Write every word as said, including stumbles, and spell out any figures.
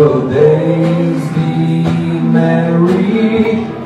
So days be merry.